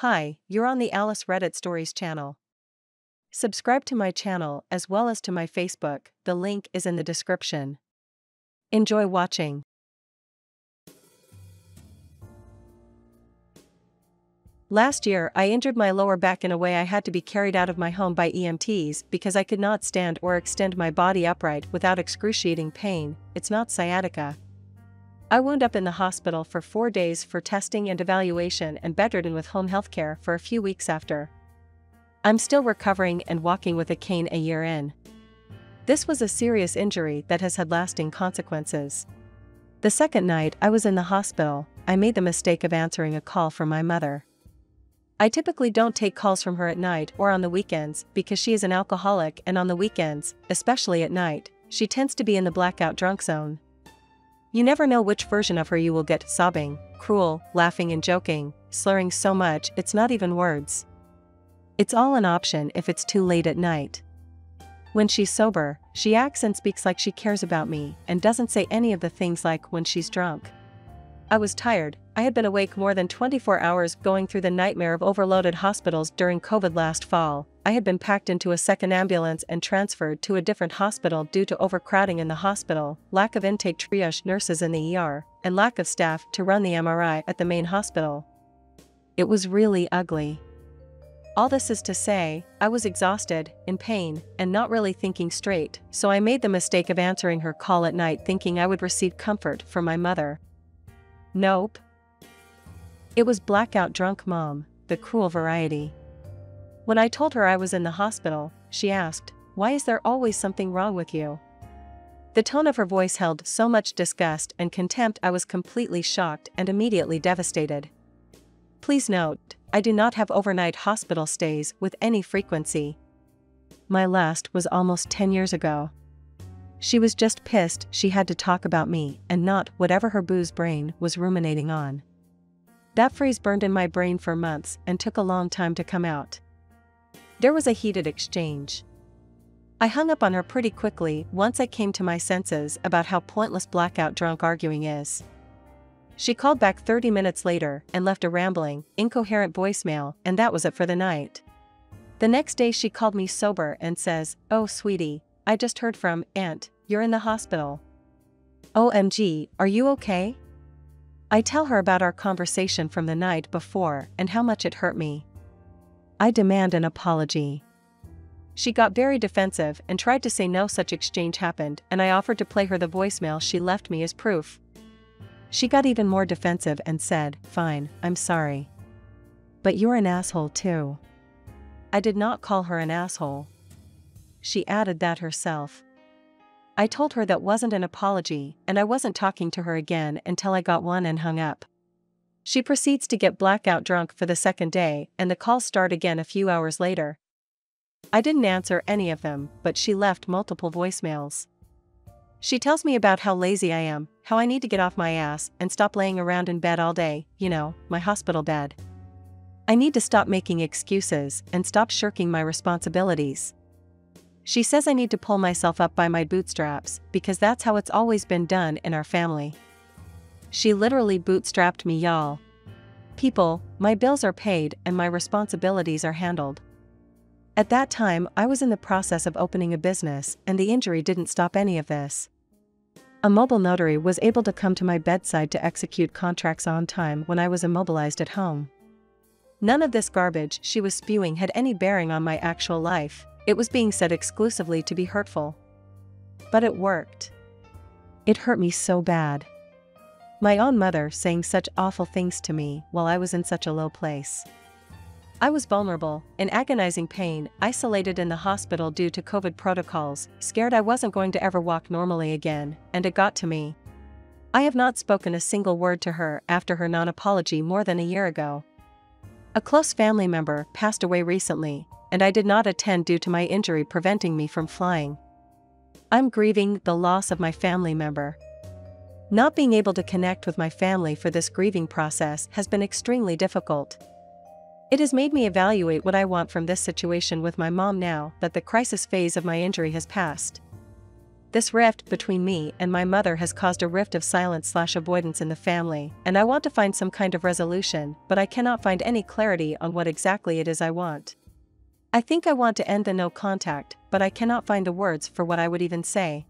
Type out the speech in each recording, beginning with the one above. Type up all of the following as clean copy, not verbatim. Hi, you're on the Alice Reddit Stories channel. Subscribe to my channel as well as to my Facebook, the link is in the description. Enjoy watching. Last year I injured my lower back in a way I had to be carried out of my home by EMTs because I could not stand or extend my body upright without excruciating pain, it's not sciatica. I wound up in the hospital for 4 days for testing and evaluation and bedridden with home health care for a few weeks after. I'm still recovering and walking with a cane a year in. This was a serious injury that has had lasting consequences. The second night I was in the hospital, I made the mistake of answering a call from my mother. I typically don't take calls from her at night or on the weekends because she is an alcoholic and on the weekends, especially at night, she tends to be in the blackout drunk zone. You never know which version of her you will get: sobbing, cruel, laughing and joking, slurring so much it's not even words. It's all an option if it's too late at night. When she's sober, she acts and speaks like she cares about me and doesn't say any of the things like when she's drunk. I was tired, I had been awake more than 24 hours going through the nightmare of overloaded hospitals during COVID last fall. I had been packed into a second ambulance and transferred to a different hospital due to overcrowding in the hospital, lack of intake triage nurses in the ER, and lack of staff to run the MRI at the main hospital. It was really ugly. All this is to say, I was exhausted, in pain, and not really thinking straight, so I made the mistake of answering her call at night thinking I would receive comfort from my mother. Nope. It was blackout drunk mom, the cruel variety. When I told her I was in the hospital, she asked, "Why is there always something wrong with you?" The tone of her voice held so much disgust and contempt I was completely shocked and immediately devastated. Please note, I do not have overnight hospital stays with any frequency. My last was almost 10 years ago. She was just pissed she had to talk about me and not whatever her booze brain was ruminating on. That phrase burned in my brain for months and took a long time to come out. There was a heated exchange. I hung up on her pretty quickly once I came to my senses about how pointless blackout drunk arguing is. She called back 30 minutes later and left a rambling, incoherent voicemail, and that was it for the night. The next day she called me sober and says, "Oh sweetie, I just heard from Aunt, you're in the hospital. OMG, are you okay?" I tell her about our conversation from the night before and how much it hurt me. I demand an apology. She got very defensive and tried to say no such exchange happened, and I offered to play her the voicemail she left me as proof. She got even more defensive and said, "Fine, I'm sorry. But you're an asshole too." I did not call her an asshole. She added that herself. I told her that wasn't an apology and I wasn't talking to her again until I got one and hung up. She proceeds to get blackout drunk for the second day and the calls start again a few hours later. I didn't answer any of them, but she left multiple voicemails. She tells me about how lazy I am, how I need to get off my ass and stop laying around in bed all day, you know, my hospital bed. I need to stop making excuses and stop shirking my responsibilities. She says I need to pull myself up by my bootstraps because that's how it's always been done in our family. She literally bootstrapped me, y'all. People, my bills are paid and my responsibilities are handled. At that time, I was in the process of opening a business and the injury didn't stop any of this. A mobile notary was able to come to my bedside to execute contracts on time when I was immobilized at home. None of this garbage she was spewing had any bearing on my actual life. It was being said exclusively to be hurtful. But it worked. It hurt me so bad. My own mother saying such awful things to me while I was in such a low place. I was vulnerable, in agonizing pain, isolated in the hospital due to COVID protocols, scared I wasn't going to ever walk normally again, and it got to me. I have not spoken a single word to her after her non-apology more than a year ago. A close family member passed away recently, and I did not attend due to my injury preventing me from flying. I'm grieving the loss of my family member. Not being able to connect with my family for this grieving process has been extremely difficult. It has made me evaluate what I want from this situation with my mom now that the crisis phase of my injury has passed. This rift between me and my mother has caused a rift of silence/avoidance in the family, and I want to find some kind of resolution, but I cannot find any clarity on what exactly it is I want. I think I want to end the no contact, but I cannot find the words for what I would even say.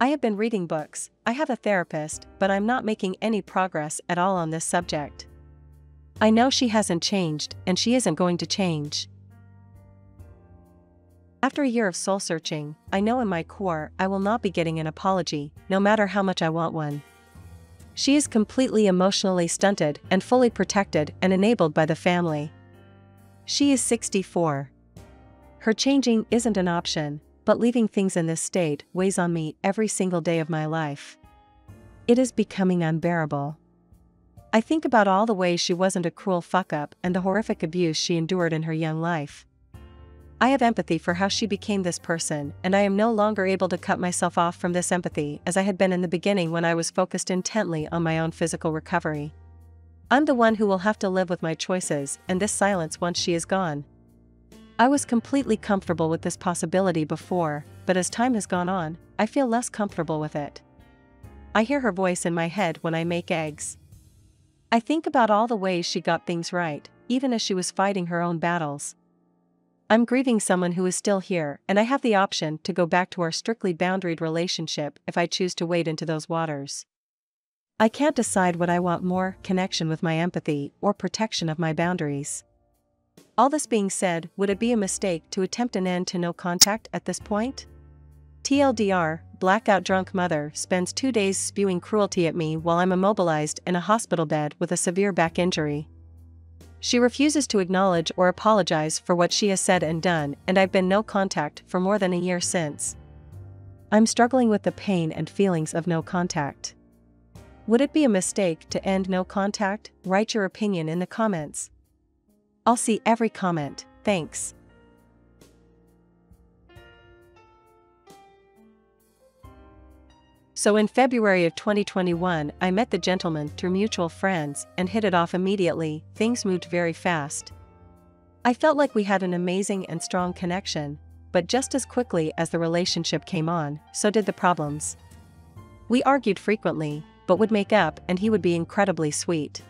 I have been reading books, I have a therapist, but I'm not making any progress at all on this subject. I know she hasn't changed, and she isn't going to change. After a year of soul-searching, I know in my core I will not be getting an apology, no matter how much I want one. She is completely emotionally stunted and fully protected and enabled by the family. She is 64. Her changing isn't an option, but leaving things in this state weighs on me every single day of my life. It is becoming unbearable. I think about all the ways she wasn't a cruel fuck-up and the horrific abuse she endured in her young life. I have empathy for how she became this person, and I am no longer able to cut myself off from this empathy as I had been in the beginning when I was focused intently on my own physical recovery. I'm the one who will have to live with my choices and this silence once she is gone. I was completely comfortable with this possibility before, but as time has gone on, I feel less comfortable with it. I hear her voice in my head when I make eggs. I think about all the ways she got things right, even as she was fighting her own battles. I'm grieving someone who is still here, and I have the option to go back to our strictly boundaried relationship if I choose to wade into those waters. I can't decide what I want more, connection with my empathy or protection of my boundaries. All this being said, would it be a mistake to attempt an end to no contact at this point? TLDR, blackout drunk mother spends 2 days spewing cruelty at me while I'm immobilized in a hospital bed with a severe back injury. She refuses to acknowledge or apologize for what she has said and done, and I've been no contact for more than a year since. I'm struggling with the pain and feelings of no contact. Would it be a mistake to end no contact? Write your opinion in the comments. I'll see every comment, thanks. So in February of 2021, I met the gentleman through mutual friends and hit it off immediately. Things moved very fast. I felt like we had an amazing and strong connection, but just as quickly as the relationship came on, so did the problems. We argued frequently, but would make up, and he would be incredibly sweet.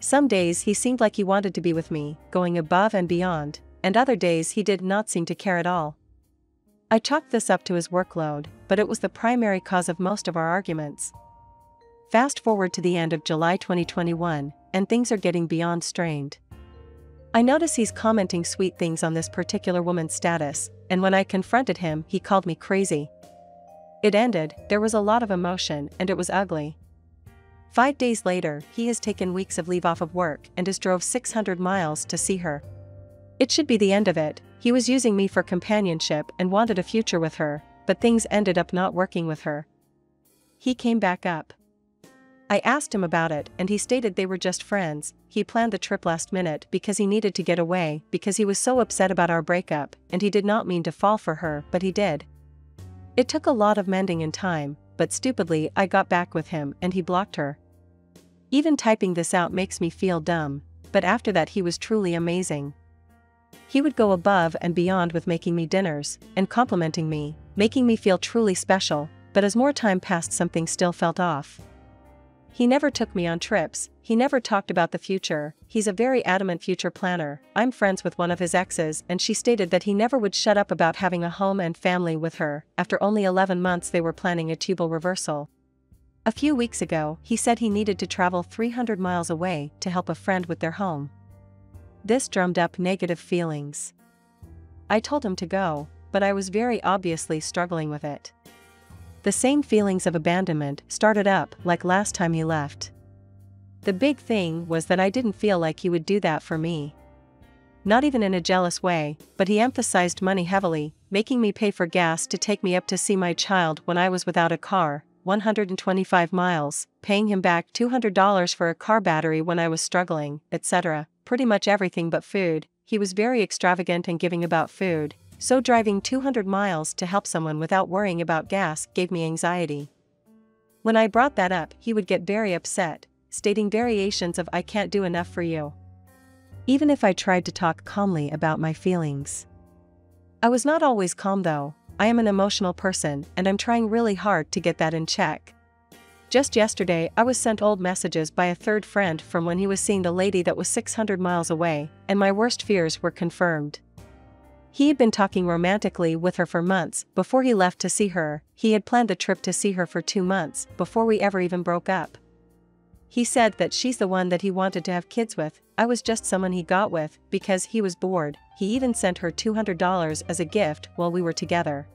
Some days he seemed like he wanted to be with me, going above and beyond, and other days he did not seem to care at all. I chalked this up to his workload, but it was the primary cause of most of our arguments. Fast forward to the end of July 2021, and things are getting beyond strained. I notice he's commenting sweet things on this particular woman's status, and when I confronted him, he called me crazy. It ended, there was a lot of emotion, and it was ugly. 5 days later, he has taken weeks of leave off of work and has drove 600 miles to see her. It should be the end of it. He was using me for companionship and wanted a future with her, but things ended up not working with her. He came back up. I asked him about it, and he stated they were just friends. He planned the trip last minute because he needed to get away, because he was so upset about our breakup, and he did not mean to fall for her, but he did. It took a lot of mending in time, but stupidly I got back with him and he blocked her. Even typing this out makes me feel dumb, but after that he was truly amazing. He would go above and beyond with making me dinners and complimenting me, making me feel truly special, but as more time passed, something still felt off. He never took me on trips, he never talked about the future. He's a very adamant future planner. I'm friends with one of his exes, and she stated that he never would shut up about having a home and family with her. After only 11 months they were planning a tubal reversal. A few weeks ago, he said he needed to travel 300 miles away to help a friend with their home. This drummed up negative feelings. I told him to go, but I was very obviously struggling with it. The same feelings of abandonment started up like last time he left. The big thing was that I didn't feel like he would do that for me. Not even in a jealous way, but he emphasized money heavily, making me pay for gas to take me up to see my child when I was without a car, 125 miles, paying him back $200 for a car battery when I was struggling, etc. Pretty much everything but food. He was very extravagant and giving about food, so driving 200 miles to help someone without worrying about gas gave me anxiety. When I brought that up, he would get very upset, stating variations of "I can't do enough for you," even if I tried to talk calmly about my feelings. I was not always calm though, I am an emotional person and I'm trying really hard to get that in check. Just yesterday I was sent old messages by a third friend from when he was seeing the lady that was 600 miles away, and my worst fears were confirmed. He had been talking romantically with her for months before he left to see her. He had planned a trip to see her for 2 months before we ever even broke up. He said that she's the one that he wanted to have kids with. I was just someone he got with because he was bored. He even sent her $200 as a gift while we were together.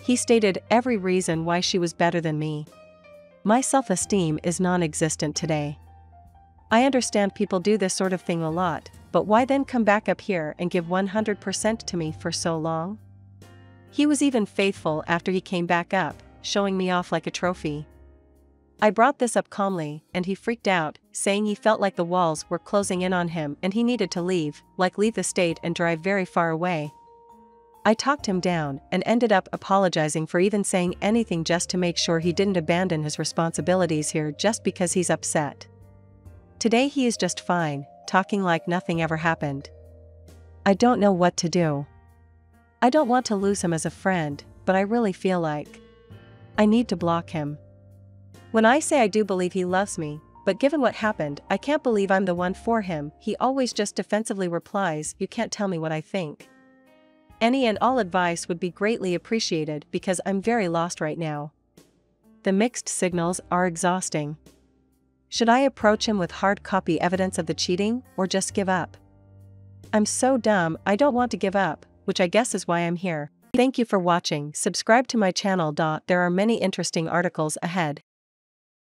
He stated every reason why she was better than me. My self-esteem is non-existent today. I understand people do this sort of thing a lot, but why then come back up here and give 100% to me for so long? He was even faithful after he came back up, showing me off like a trophy. I brought this up calmly, and he freaked out, saying he felt like the walls were closing in on him and he needed to leave, like leave the state and drive very far away. I talked him down and ended up apologizing for even saying anything just to make sure he didn't abandon his responsibilities here just because he's upset. Today he is just fine, talking like nothing ever happened. I don't know what to do. I don't want to lose him as a friend, but I really feel like I need to block him. When I say I do believe he loves me, but given what happened, I can't believe I'm the one for him. He always just defensively replies, "You can't tell me what I think." Any and all advice would be greatly appreciated because I'm very lost right now. The mixed signals are exhausting. Should I approach him with hard copy evidence of the cheating, or just give up? I'm so dumb, I don't want to give up, which I guess is why I'm here. Thank you for watching. Subscribe to my channel. There are many interesting articles ahead.